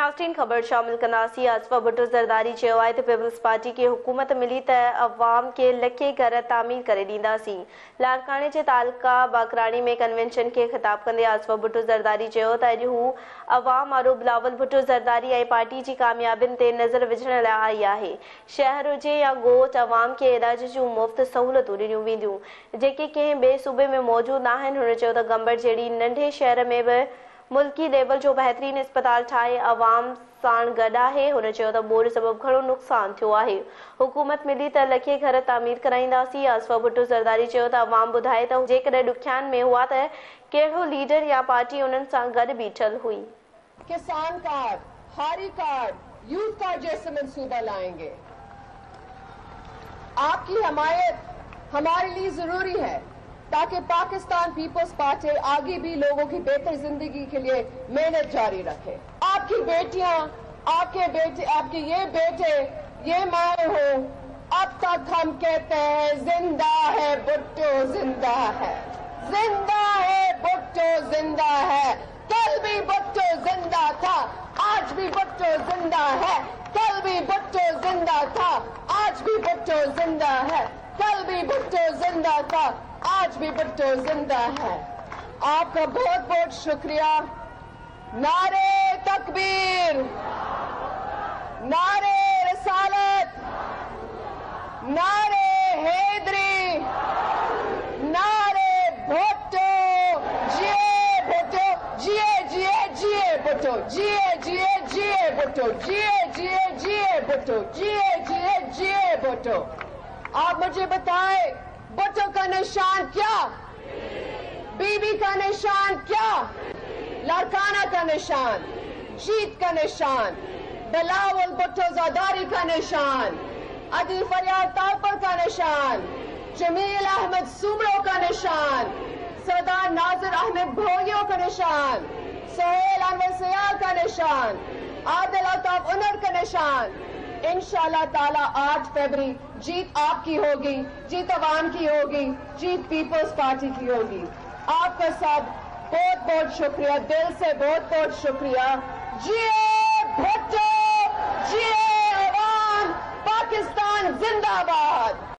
नास्टीन खबर शामिल कनासी आसिफा भुट्टो ज़रदारी चवायत पीपल्स पार्टी के हुकूमत मिली त अवाम के लखे घर तामीर करे दींदासीं। लाड़काने के तालका बाकराणी में कन्वेंशन के खिताब कंदे आसिफा भुट्टो ज़रदारी चयो त अॼु हू अवाम आरो बिलावल भुट्टो ज़रदारी ऐं पार्टी जी कामयाबियुनि ते नज़र विझण लाइ आई आहे। शहर हुजे या ॻोठ अवाम के इलाज जूं मुफ़्त सहूलियतूं ॾिनियूं वेंदियूं जेके कंहिं ॿिए सूबे में मौजूद न आहिनि। हुन चयो त गंबर जहिड़ी नंढे शहर में बि मुल्की लेवल जो बेहतरीन अस्पताल ठाहे अवाम साण गॾु आहे। हुन चयो त ॿोड़ सबबु घणो नुक़सान थियो आहे, हुकूमत मिली त लखे घर तामीर कराईंदासीं। आसिफा भुट्टो ज़रदारी चयो त अवाम ॿुधाए त जेकॾहिं ॾुखियान में हुआ त कहिड़ो लीडर या पार्टी उन्हनि सां गॾु बीठल हुई। किसान कार्ड, हारी कार्ड, यूथ कार्ड जैसे मनसूबा लाएंगे। आपकी हमायत हमारे लिए जरूरी है ताकि पाकिस्तान पीपल्स पार्टी आगे भी लोगों की बेहतर जिंदगी के लिए मेहनत जारी रखे। आपकी बेटियां, आपके बेटे, आपके ये बेटे, ये माए हो, अब तक हम कहते हैं जिंदा है भुट्टो, जिंदा है, जिंदा है भुट्टो, जिंदा है। कल भी भुट्टो जिंदा था, आज भी भुट्टो जिंदा है। कल भी भुट्टो जिंदा था, आज भी भुट्टो जिंदा है। कल भी भुट्टो जिंदा था, आज भी भुट्टो जिंदा है। आपका बहुत बहुत शुक्रिया। नारे तकबीर, नारे रसालत, नारे हैदरी, नारे भुट्टो। जिए भुट्टो, जिए जिए जिए भुट्टो, जिए जिए जिए भुट्टो, जिए जिए जिए भुट्टो, जिए जिए जिए भुट्टो। आप मुझे बताएं भुट्टो का निशान क्या, बीबी का निशान क्या, लाड़काना का निशान, जीत का निशान, बिलावल भुट्टो ज़रदारी का निशान, अदी फरियाद तापर का निशान, जमील अहमद सुमरों का निशान, सरदार नाजिर अहमद भोइयों का निशान, सोहेल अनवर सयाल का निशान, आदिल अल्ताफ उमर का निशान। इंशाल्लाह ताला 8 फरवरी जीत आपकी होगी, जीत अवाम की होगी, जीत पीपल्स पार्टी की होगी। आपका सब बहुत बहुत शुक्रिया, दिल से बहुत बहुत शुक्रिया। जिए भुट्टो, जिए अवाम, पाकिस्तान जिंदाबाद।